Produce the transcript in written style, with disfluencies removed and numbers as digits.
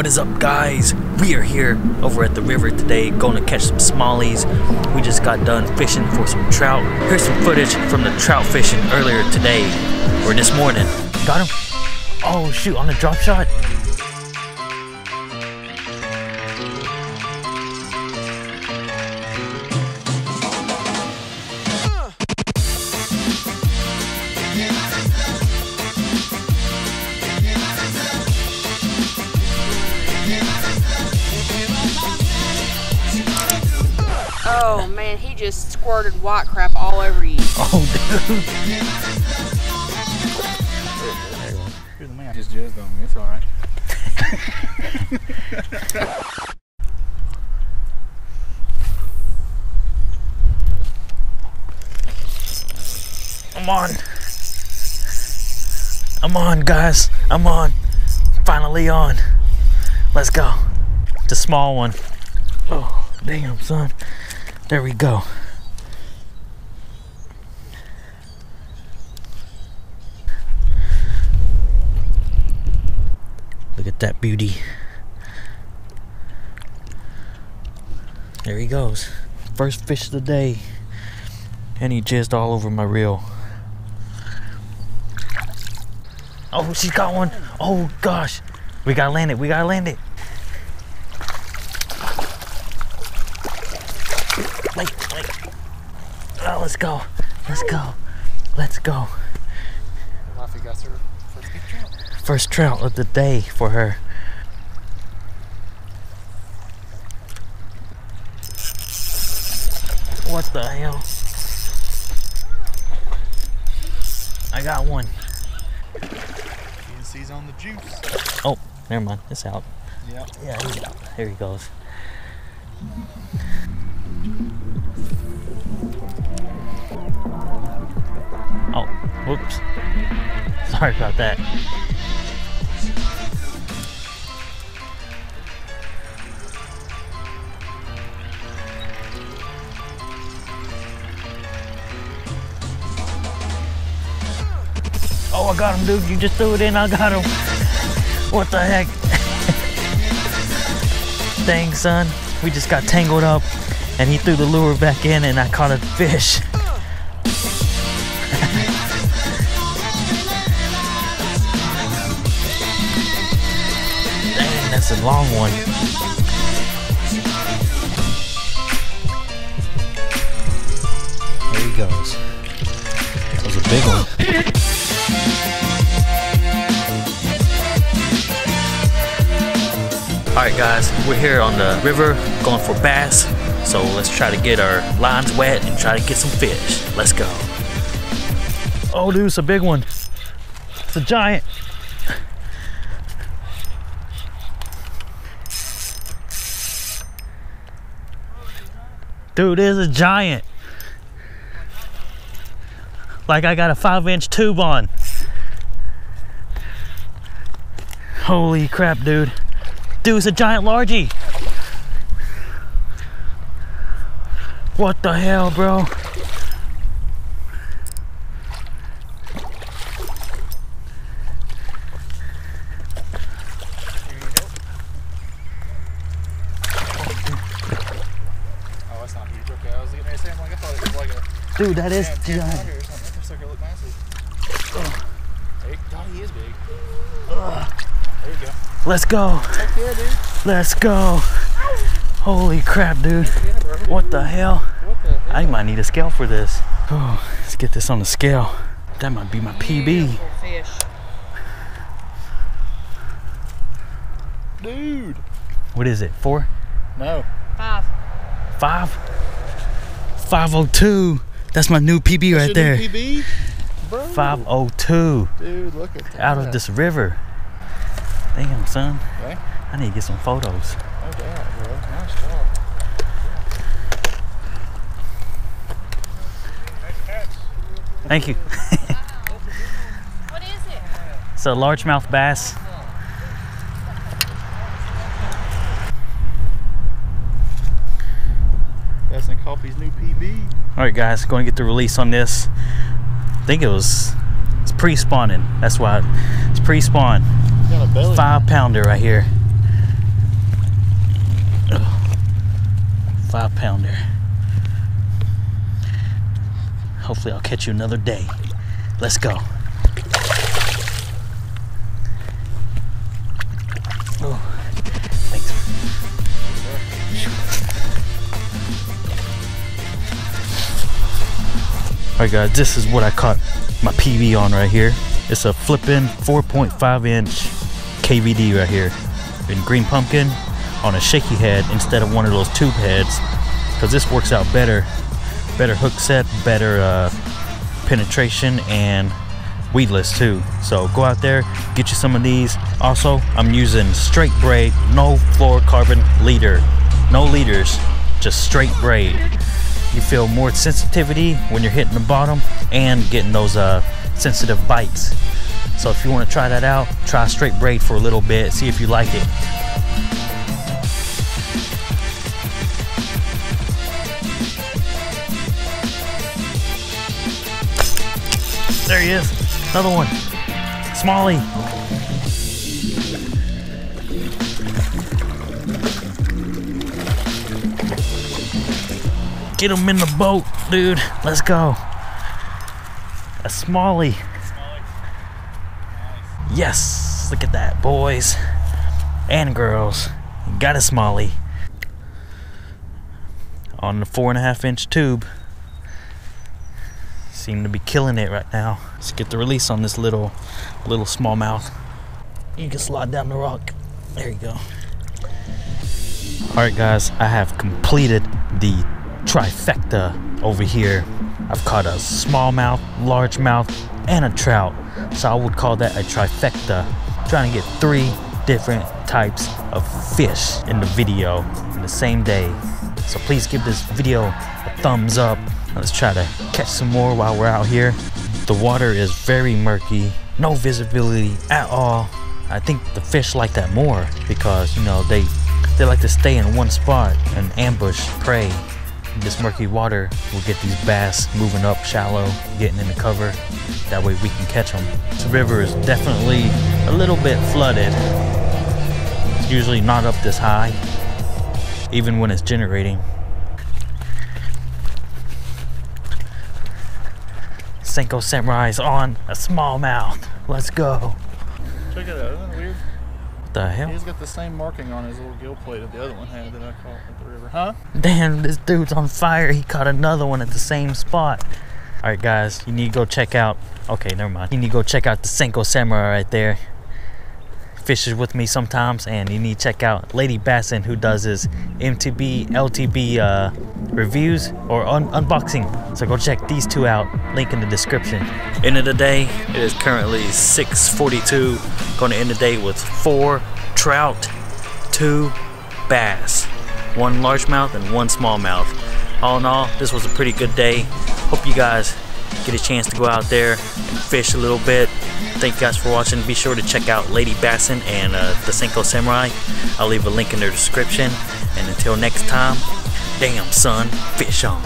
What is up, guys? We are here over at the river today, going to catch some smallies. We just got done fishing for some trout. Here's some footage from the trout fishing earlier today, or this morning. Got him. Oh shoot, on the drop shot. Oh man, he just squirted white crap all over you. Oh dude. You're the man. Just jizzed on me, it's alright. I'm on. I'm on, guys. I'm on. Finally on. Let's go. It's a small one. Oh, damn son. There we go. Look at that beauty. There he goes. First fish of the day. And he jizzed all over my reel. Oh, she's got one. Oh gosh. We gotta land it. We gotta land it. Wait. Oh, let's go. Let's go. Let's go. Got her first big trout. First trout of the day for her. What the hell? I got one. He's on the juice. Oh, never mind. It's out. Yep. Yeah, he's out. Here he goes. Oh, whoops. Sorry about that. Oh, I got him, dude. You just threw it in. I got him. What the heck? Dang, son. We just got tangled up, and he threw the lure back in, and I caught a fish. Dang, that's a long one. There he goes. That was a big one. Alright guys, we're here on the river going for bass, so let's try to get our lines wet and try to get some fish. Let's go. Oh dude, it's a big one. It's a giant. Dude, it's a giant. Like I got a 5-inch tube on. Holy crap, dude. Dude, it's a giant largie. What the hell, bro? Oh, that's not huge. Okay, I was getting ready to say, I'm like, I thought it was like a. Dude, that is giant. Or something. That sucker looked massive. Hey, God, he is big. There you go. Let's go. Heck yeah, dude. Let's go. Holy crap, dude. What the hell? What the hell? I might need a scale for this. Oh, let's get this on the scale. That might be my PB. Beautiful fish. Dude. What is it? 4? No. 5. 5? 502. That's my new PB right there. New PB? Bro. 502. Dude, look at that. Out of this river. Damn, son. Okay. I need to get some photos. No doubt, bro. Nice job. Nice catch. Thank you. What is it? It's a largemouth bass. That's in Coffee's new PB. Alright, guys. Going to get the release on this. I think it was. It's pre spawning. That's why it's pre spawn. 5-pounder right here. 5-pounder. Hopefully I'll catch you another day. Let's go. Oh. Alright guys, this is what I caught my PB on right here. It's a flipping 4.5 inch KVD right here in green pumpkin on a shaky head instead of one of those tube heads, because this works out better. Better hook set, better penetration, and weedless too. So go out there, get you some of these. Also, I'm using straight braid, no fluorocarbon leader. No leaders, just straight braid. You feel more sensitivity when you're hitting the bottom and getting those sensitive bites. So if you want to try that out, try straight braid for a little bit, see if you like it. There he is, another one, Smalley. Get him in the boat, dude. Let's go. A Smalley. Yes. Look at that, boys and girls. Got a Smalley on the 4.5 inch tube. Seem to be killing it right now. Let's get the release on this little smallmouth. You can slide down the rock. There you go. All right, guys. I have completed the trifecta over here. I've caught a smallmouth, largemouth, and a trout. So I would call that a trifecta. I'm trying to get 3 different types of fish in the video in the same day. So please give this video a thumbs up. Let's try to catch some more while we're out here. The water is very murky, no visibility at all. I think the fish like that more because, you know, they like to stay in one spot and ambush prey. This murky water will get these bass moving up shallow, getting in the cover. That way we can catch them. This river is definitely a little bit flooded. It's usually not up this high, even when it's generating. Senko Samurai is on a smallmouth. Let's go. Check it out, isn't it weird? The hell? He's got the same marking on his little gill plate that the other one had that I caught at the river, huh? Damn, this dude's on fire. He caught another one at the same spot. All right, guys, you need to go check out. Okay, never mind. You need to go check out the Senko Samurai right there. Fishes with me sometimes, and you need to check out Lady Bassin, who does his MTB, LTB reviews or unboxing. So go check these two out. Link in the description. End of the day, it is currently 6:42. Going to end the day with 4 trout, 2 bass, 1 largemouth, and 1 smallmouth. All in all, this was a pretty good day. Hope you guys get a chance to go out there and fish a little bit. Thank you guys for watching. Be sure to check out Lady Bassin and the Senko Samurai. I'll leave a link in their description. And until next time, damn son, fish on.